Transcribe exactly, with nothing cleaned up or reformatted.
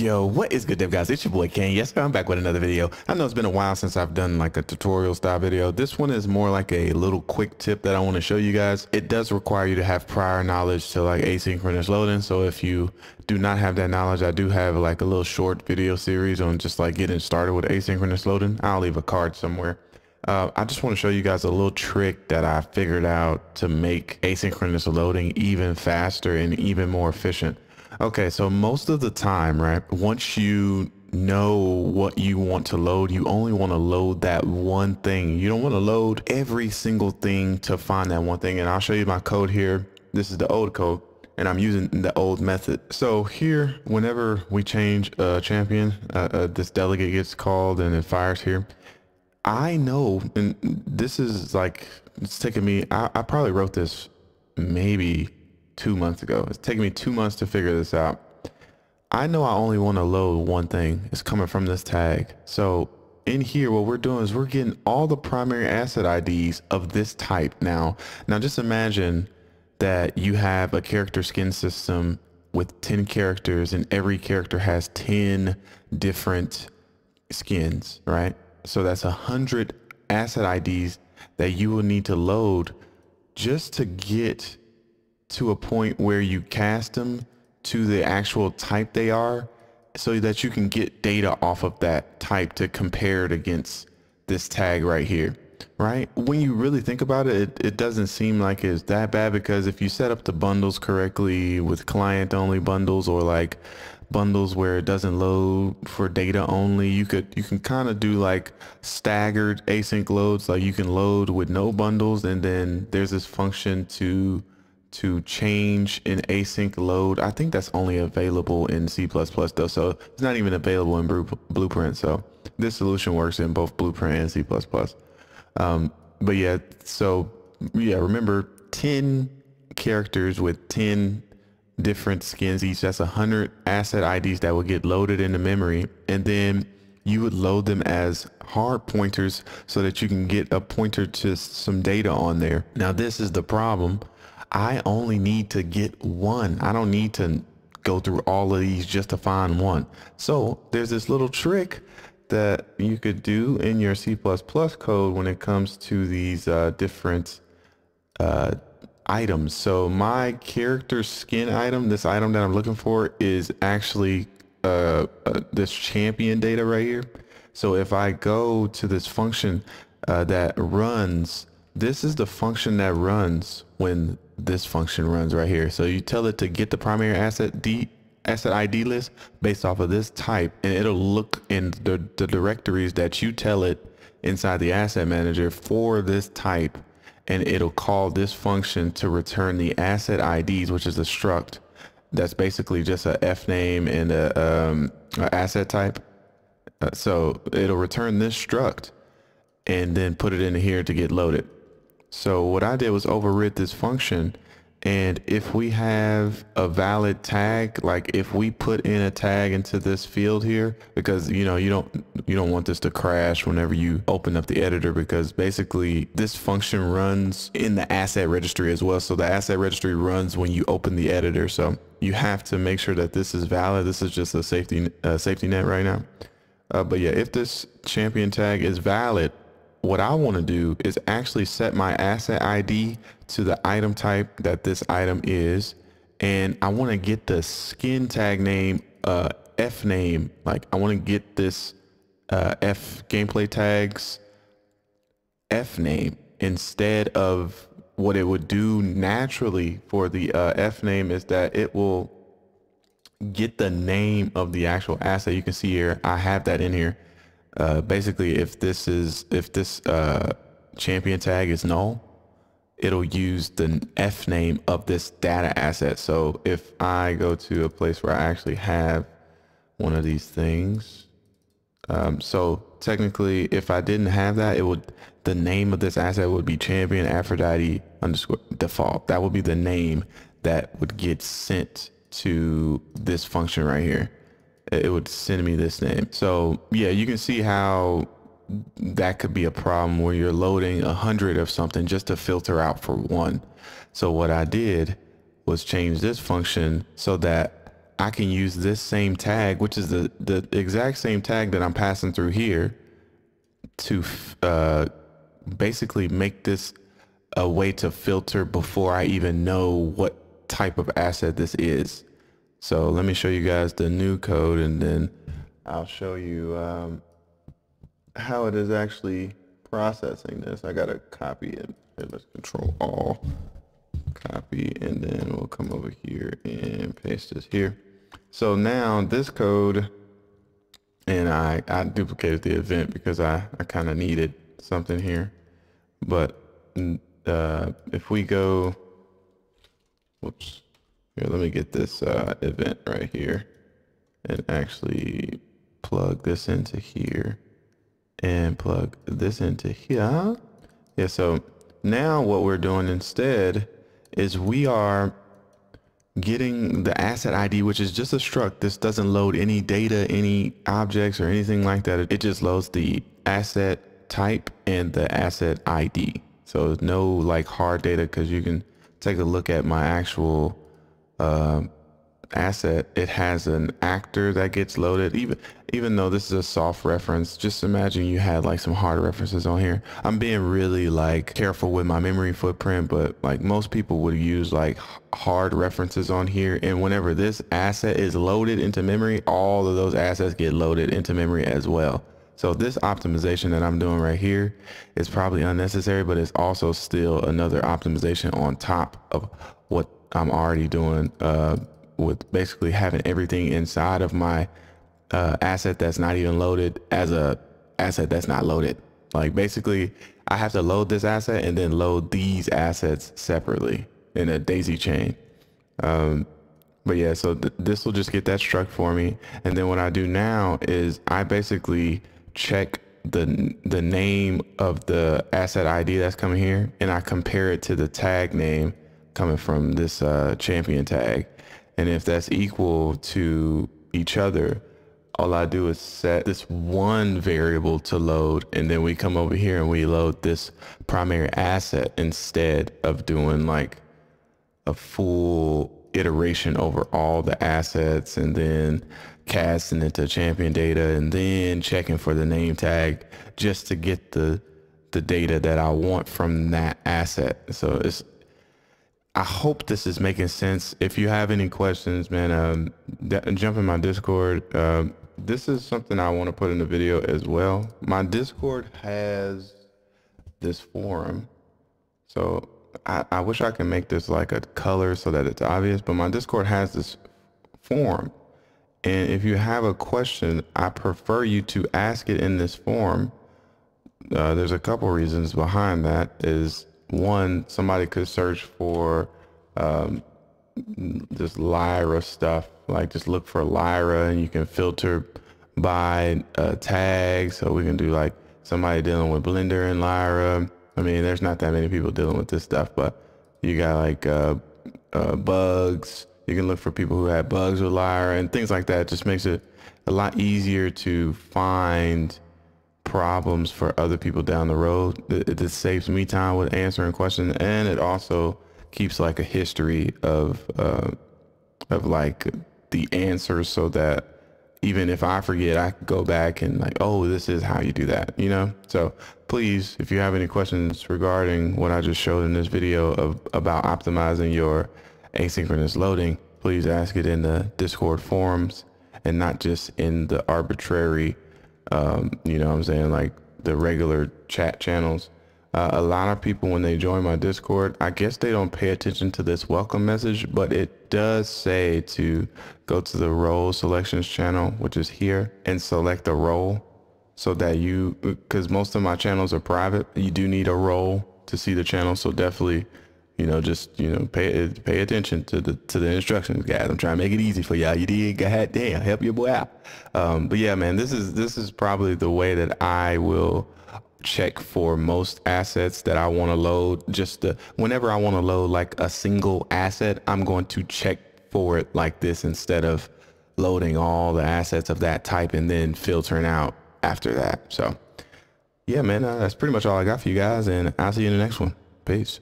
Yo, what is good, dev guys? It's your boy Kane. Yes, I'm back with another video. I know it's been a while since I've done like a tutorial style video. This one is more like a little quick tip that I want to show you guys. It does require you to have prior knowledge to like asynchronous loading. So if you do not have that knowledge, I do have like a little short video series on just like getting started with asynchronous loading. I'll leave a card somewhere. Uh, I just want to show you guys a little trick that I figured out to make asynchronous loading even faster and even more efficient. Okay, so most of the time, right, once you know what you want to load, you only want to load that one thing. You don't want to load every single thing to find that one thing. And I'll show you my code here. This is the old code, and I'm using the old method. So here, whenever we change a champion, uh, uh, this delegate gets called and it fires here. I know, and this is like, it's taking me, I, I probably wrote this maybe two months ago. It's taken me two months to figure this out. I know I only want to load one thing. It's coming from this tag. So in here, what we're doing is we're getting all the primary asset I Ds of this type. Now, now just imagine that you have a character skin system with ten characters and every character has ten different skins, right? So that's a hundred asset I Ds that you will need to load just to get to a point where you cast them to the actual type they are, so that you can get data off of that type to compare it against this tag right here, right? When you really think about it, it, it doesn't seem like it's that bad, because if you set up the bundles correctly with client only bundles, or like bundles where it doesn't load for data only, you could you can kind of do like staggered async loads. Like you can load with no bundles, and then there's this function to to change an async load. I think that's only available in C plus plus though, so it's not even available in Blueprint. So this solution works in both Blueprint and C plus plus. Um, but yeah, so yeah, remember ten characters with ten different skins each. That's one hundred asset I Ds that will get loaded into memory, and then you would load them as hard pointers so that you can get a pointer to some data on there. Now this is the problem. I only need to get one. I don't need to go through all of these just to find one. So there's this little trick that you could do in your C plus plus code when it comes to these uh, different uh, items. So my character skin item, this item that I'm looking for, is actually uh, uh, this champion data right here. So if I go to this function uh, that runs, this is the function that runs when this function runs right here. So you tell it to get the primary asset D asset I D list based off of this type, and it'll look in the, the directories that you tell it inside the asset manager for this type, and it'll call this function to return the asset I Ds, which is a struct that's basically just a F name and a um, an asset type. Uh, so it'll return this struct and then put it in here to get loaded. So what I did was override this function, and if we have a valid tag, like if we put in a tag into this field here, because you know you don't you don't want this to crash whenever you open up the editor, because basically this function runs in the asset registry as well. So the asset registry runs when you open the editor, so you have to make sure that this is valid. This is just a safety uh, safety net right now, uh, but yeah, if this champion tag is valid, what I want to do is actually set my asset I D to the item type that this item is, and I want to get the skin tag name, uh, F name. Like I want to get this uh, F gameplay tags F name instead of what it would do naturally for the uh, F name, is that it will get the name of the actual asset. You can see here I have that in here. Uh, basically, if this is if this uh, champion tag is null, it'll use the F name of this data asset. So if I go to a place where I actually have one of these things, um, so technically, if I didn't have that, it would the name of this asset would be champion Aphrodite underscore default. That would be the name that would get sent to this function right here. It would send me this name. So yeah, you can see how that could be a problem where you're loading a hundred of something just to filter out for one. So what I did was change this function so that I can use this same tag, which is the, the exact same tag that I'm passing through here, to uh, basically make this a way to filter before I even know what type of asset this is. So let me show you guys the new code, and then I'll show you um, how it is actually processing this. I gotta copy it. Let's control all, copy, and then we'll come over here and paste this here. So now this code, and I, I duplicated the event because I, I kind of needed something here. But uh, if we go, whoops, here, let me get this uh, event right here and actually plug this into here and plug this into here. Yeah, so now what we're doing instead is we are getting the asset I D, which is just a struct. This doesn't load any data, any objects, or anything like that. It just loads the asset type and the asset I D. So no like hard data, because you can take a look at my actual uh, asset. It has an actor that gets loaded, even even though this is a soft reference. Just imagine you had like some hard references on here. I'm being really like careful with my memory footprint, but like most people would use like hard references on here, and whenever this asset is loaded into memory, all of those assets get loaded into memory as well. So this optimization that I'm doing right here is probably unnecessary, but it's also still another optimization on top of what I'm already doing uh with basically having everything inside of my uh, asset that's not even loaded as a asset that's not loaded. Like basically I have to load this asset and then load these assets separately in a daisy chain. Um, but yeah, so th this will just get that struct for me. And then what I do now is I basically check the, the name of the asset I D that's coming here, and I compare it to the tag name coming from this uh, champion tag. And if that's equal to each other, all I do is set this one variable to load, and then we come over here and we load this primary asset instead of doing like a full iteration over all the assets and then casting it to champion data and then checking for the name tag just to get the the data that I want from that asset. So it's, I hope this is making sense. If you have any questions, man, um, jump in my Discord. Uh, this is something I want to put in the video as well. My Discord has this forum. So I, I wish I could make this like a color so that it's obvious, but my Discord has this forum. And if you have a question, I prefer you to ask it in this forum. Uh, there's a couple reasons behind that is, one, somebody could search for um, just Lyra stuff, like just look for Lyra, and you can filter by uh, tag. So we can do like somebody dealing with Blender and Lyra. I mean, there's not that many people dealing with this stuff, but you got like uh, uh, bugs. You can look for people who had bugs with Lyra and things like that. It just makes it a lot easier to find problems for other people down the road. It, it saves me time with answering questions, and it also keeps like a history of uh, of like the answers, so that even if I forget, I can go back and like, oh, this is how you do that, you know? So please, if you have any questions regarding what I just showed in this video of about optimizing your asynchronous loading, please ask it in the Discord forums and not just in the arbitrary Um, you know what I'm saying, like the regular chat channels. Uh, a lot of people, when they join my Discord, I guess they don't pay attention to this welcome message, but it does say to go to the role selections channel, which is here, and select a role, so that you, because most of my channels are private, you do need a role to see the channel. So definitely, you know, just, you know, pay pay attention to the to the instructions, guys. I'm trying to make it easy for y'all. You did, god damn, help your boy out. Um, but yeah, man, this is this is probably the way that I will check for most assets that I want to load. Just the, whenever I want to load like a single asset, I'm going to check for it like this instead of loading all the assets of that type and then filtering out after that. So yeah, man, uh, that's pretty much all I got for you guys, and I'll see you in the next one. Peace.